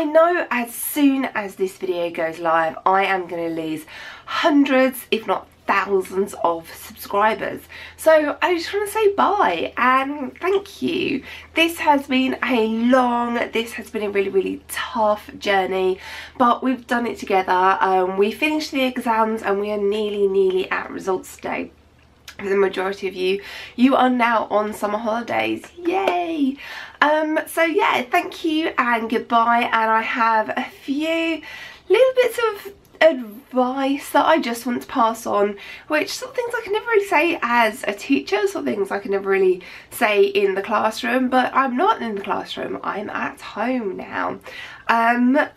I know as soon as this video goes live, I am going to lose hundreds, if not thousands of subscribers. So I just want to say bye and thank you. This has been a really tough journey, but we've done it together. We finished the exams and we are nearly at results day. For the majority of you are now on summer holidays, yay. So yeah, thank you and goodbye, and I have a few little bits of advice that I just want to pass on, which sort of things I can never really say as a teacher, sort of things I can never really say in the classroom, but I'm not in the classroom, I'm at home now.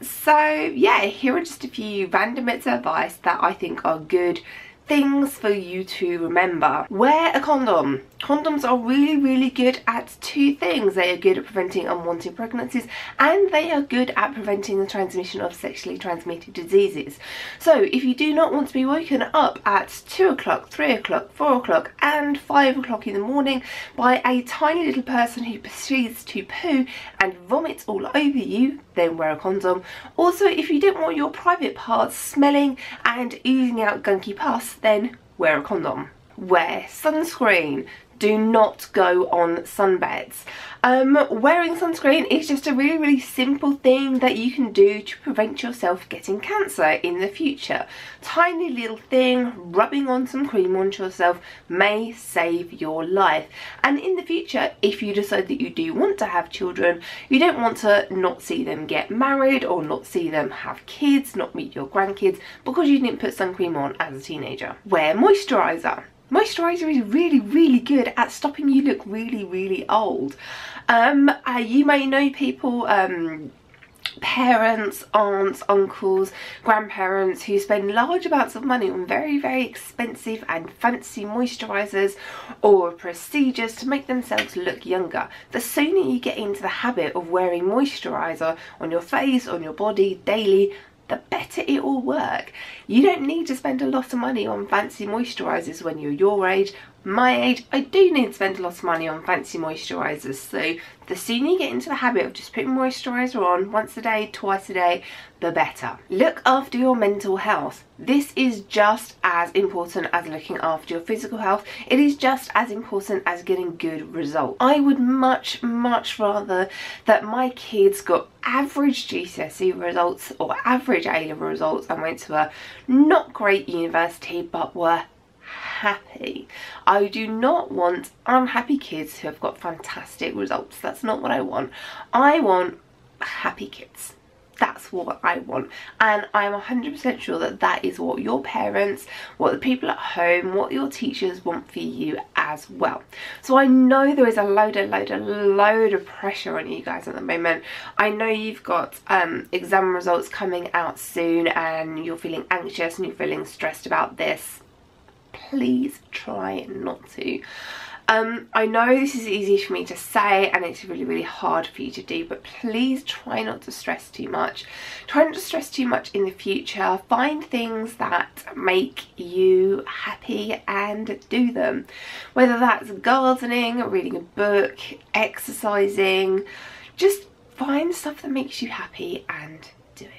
So yeah, here are just a few random bits of advice that I think are good things for you to remember. Wear a condom. Condoms are really good at two things. They are good at preventing unwanted pregnancies, and they are good at preventing the transmission of sexually transmitted diseases. So if you do not want to be woken up at 2 o'clock, 3 o'clock, 4 o'clock and 5 o'clock in the morning by a tiny little person who proceeds to poo and vomit all over you, then wear a condom. Also, if you don't want your private parts smelling and oozing out gunky pus, then wear a condom. Wear sunscreen. Do not go on sunbeds. Wearing sunscreen is just a really simple thing that you can do to prevent yourself getting cancer in the future. Tiny little thing, rubbing on some cream on yourself may save your life. And in the future, if you decide that you do want to have children, you don't want to not see them get married or not see them have kids, not meet your grandkids because you didn't put sun cream on as a teenager. Wear moisturiser. Moisturiser is really good at stopping you look really old. You may know people, parents, aunts, uncles, grandparents who spend large amounts of money on very expensive and fancy moisturisers or procedures to make themselves look younger. The sooner you get into the habit of wearing moisturiser on your face, on your body daily, the better it will work. You don't need to spend a lot of money on fancy moisturisers when you're your age. My age, I do need to spend a lot of money on fancy moisturisers, so the sooner you get into the habit of just putting moisturiser on once a day, twice a day, the better. Look after your mental health. This is just as important as looking after your physical health. It is just as important as getting good results. I would much rather that my kids got average GCSE results or average A-Level results and went to a not great university but were happy. I do not want unhappy kids who have got fantastic results. That's not what I want. I want happy kids. That's what I want, and I'm 100% sure that that is what your parents, what the people at home, what your teachers want for you as well. So I know there is a load of pressure on you guys at the moment. I know you've got exam results coming out soon and you're feeling anxious and you're feeling stressed about this. Please try not to. I know this is easy for me to say and it's really hard for you to do, but please try not to stress too much. Try not to stress too much in the future. Find things that make you happy and do them. Whether that's gardening, reading a book, exercising, just find stuff that makes you happy and do it.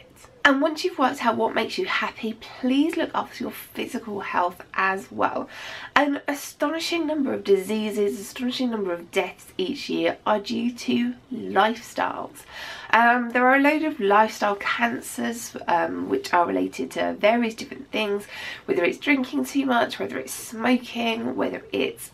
And once you've worked out what makes you happy, please look after your physical health as well. An astonishing number of diseases, astonishing number of deaths each year are due to lifestyles. There are a load of lifestyle cancers which are related to various different things, whether it's drinking too much, whether it's smoking, whether it's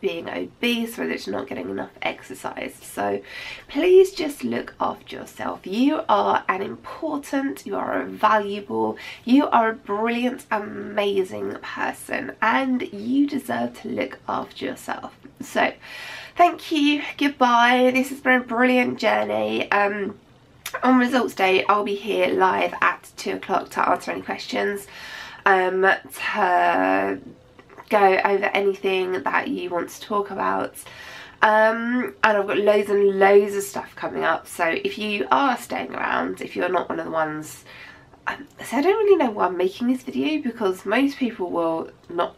being obese, whether it's not getting enough exercise. So please just look after yourself. You are an important, you are a valuable, you are a brilliant, amazing person, and you deserve to look after yourself. So thank you, goodbye. This has been a brilliant journey. On results day I'll be here live at 2 o'clock to answer any questions, to go over anything that you want to talk about. And I've got loads and loads of stuff coming up, so if you are staying around, if you're not one of the ones, so I don't really know why I'm making this video, because most people will not,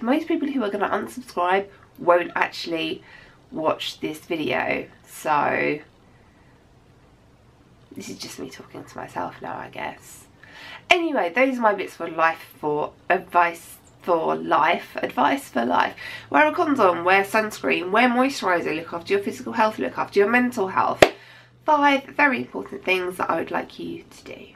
most people who are going to unsubscribe won't actually watch this video, so This is just me talking to myself now, I guess. Anyway, those are my bits for life, for advice for life, advice for life. Wear a condom, wear sunscreen, wear moisturiser, look after your physical health, look after your mental health. 5 very important things that I would like you to do.